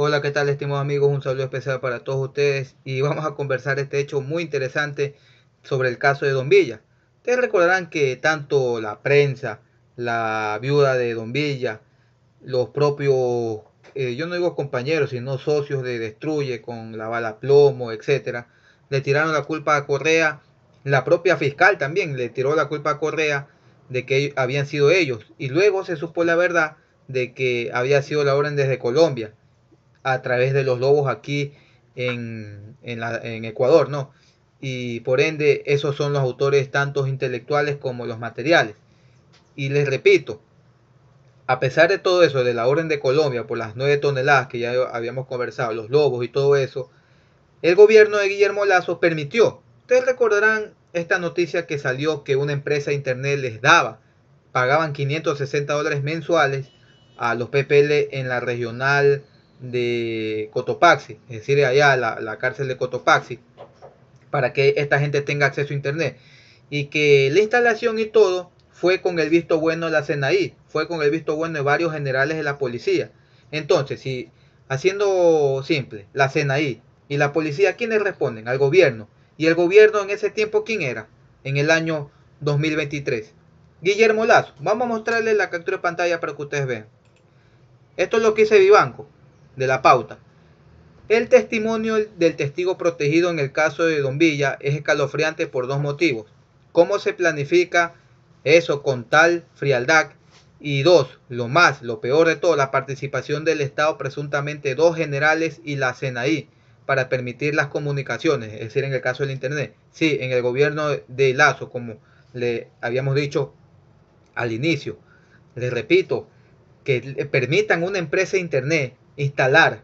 Hola, ¿qué tal, estimados amigos? Un saludo especial para todos ustedes y vamos a conversar este hecho muy interesante sobre el caso de Don Villa. Ustedes recordarán que tanto la prensa, la viuda de Don Villa, los propios, yo no digo compañeros, sino socios de Destruye con la bala plomo, etcétera, le tiraron la culpa a Correa. La propia fiscal también le tiró la culpa a Correa de que habían sido ellos, y luego se supo la verdad de que había sido la orden desde Colombia a través de los lobos aquí en Ecuador, ¿no? Y por ende esos son los autores, tantos intelectuales como los materiales. Y les repito, a pesar de todo eso, de la orden de Colombia por las 9 toneladas que ya habíamos conversado, los lobos y todo eso, el gobierno de Guillermo Lasso permitió. Ustedes recordarán esta noticia que salió que una empresa de internet les pagaban $560 mensuales a los PPL en la regional de Cotopaxi, es decir, allá la cárcel de Cotopaxi, para que esta gente tenga acceso a internet, y que la instalación y todo fue con el visto bueno de la SENAE, fue con el visto bueno de varios generales de la policía. Entonces, si haciendo simple, la SENAE y la policía, ¿quiénes responden? Al gobierno. Y el gobierno en ese tiempo, ¿quién era? En el año 2023, Guillermo Lasso. Vamos a mostrarles la captura de pantalla para que ustedes vean. Esto es lo que dice Vivanco de La Pauta. El testimonio del testigo protegido en el caso de Don Villa es escalofriante por dos motivos. ¿Cómo se planifica eso con tal frialdad? Y dos, lo peor de todo, la participación del Estado, presuntamente dos generales y la SENAE, para permitir las comunicaciones, es decir, en el caso del internet. Sí, en el gobierno de Lasso, como le habíamos dicho al inicio. Les repito, que permitan una empresa de internet instalar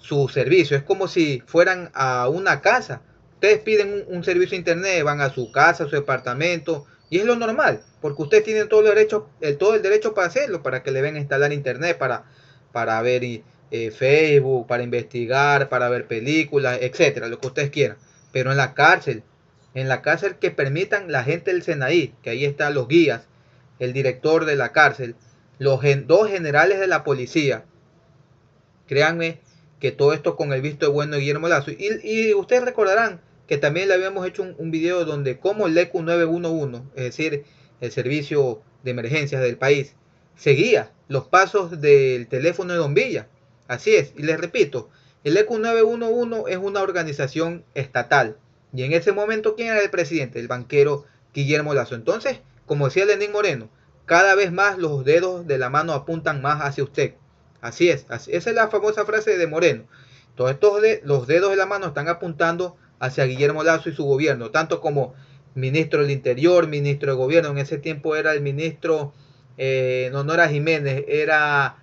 su servicio. Es como si fueran a una casa. Ustedes piden un servicio de internet, van a su casa, a su departamento, y es lo normal, porque ustedes tienen todo el derecho para hacerlo, para que le vengan a instalar internet, para ver Facebook, para investigar, para ver películas, etcétera, lo que ustedes quieran. Pero en la cárcel que permitan la gente del SENAE, que ahí están los guías, el director de la cárcel, los dos generales de la policía. Créanme que todo esto con el visto bueno de Guillermo Lasso. Y ustedes recordarán que también le habíamos hecho un video donde cómo el ECU 911, es decir, el servicio de emergencias del país, seguía los pasos del teléfono de Don Villa. Así es, y les repito, el ECU 911 es una organización estatal. Y en ese momento, ¿quién era el presidente? El banquero Guillermo Lasso. Entonces, como decía Lenín Moreno, cada vez más los dedos de la mano apuntan más hacia usted. Así es, esa es la famosa frase de Moreno. Todos estos los dedos de la mano están apuntando hacia Guillermo Lasso y su gobierno, tanto como ministro del Interior, ministro de Gobierno. En ese tiempo era el ministro, no era Jiménez, era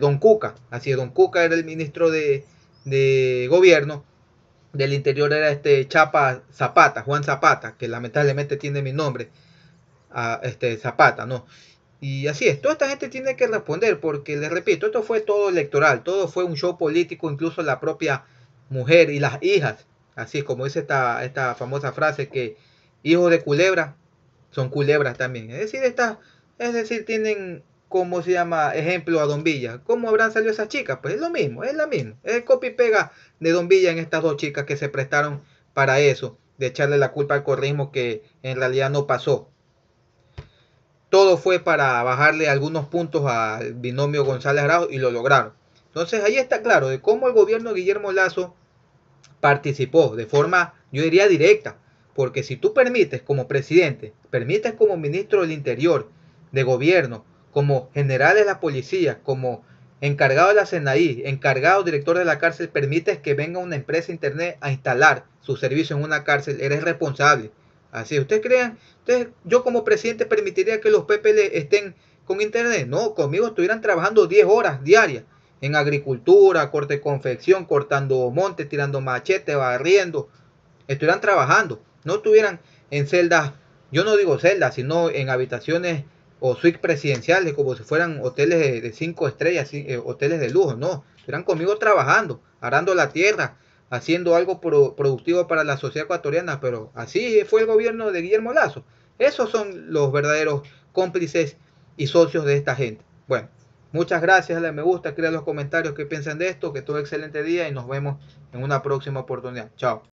Don Cuca. Así es, Don Cuca era el ministro de Gobierno. Del Interior era Chapa Zapata, Juan Zapata, que lamentablemente tiene mi nombre. A Zapata, ¿no? Y así es, toda esta gente tiene que responder, porque les repito, esto fue todo electoral, todo fue un show político, incluso la propia mujer y las hijas, así es como dice esta famosa frase, que hijos de culebra son culebras también, es decir, tienen, ¿cómo se llama? Ejemplo a Don Villa. ¿Cómo habrán salido esas chicas? Pues es lo mismo, es la misma, es el copy y pega de Don Villa en estas dos chicas que se prestaron para eso, de echarle la culpa al correísmo, que en realidad no pasó. Todo fue para bajarle algunos puntos al binomio González Grajo y lo lograron. Entonces ahí está claro de cómo el gobierno de Guillermo Lasso participó de forma, yo diría, directa. Porque si tú permites como presidente, permites como ministro del Interior, de Gobierno, como general de la policía, como encargado de la SENAE, encargado director de la cárcel, permites que venga una empresa de internet a instalar su servicio en una cárcel, eres responsable. Así, ¿ustedes creen? Entonces, yo como presidente permitiría que los PPL estén con internet. No, conmigo estuvieran trabajando 10 horas diarias en agricultura, corte y confección, cortando montes, tirando machetes, barriendo. Estuvieran trabajando. No estuvieran en celdas, yo no digo celdas, sino en habitaciones o suites presidenciales, como si fueran hoteles de 5 estrellas, hoteles de lujo. No, estuvieran conmigo trabajando, arando la tierra, haciendo algo productivo para la sociedad ecuatoriana. Pero así fue el gobierno de Guillermo Lasso. Esos son los verdaderos cómplices y socios de esta gente. Bueno, Muchas gracias, dale me gusta, escriban los comentarios qué piensan de esto, que todo excelente día y nos vemos en una próxima oportunidad. Chao.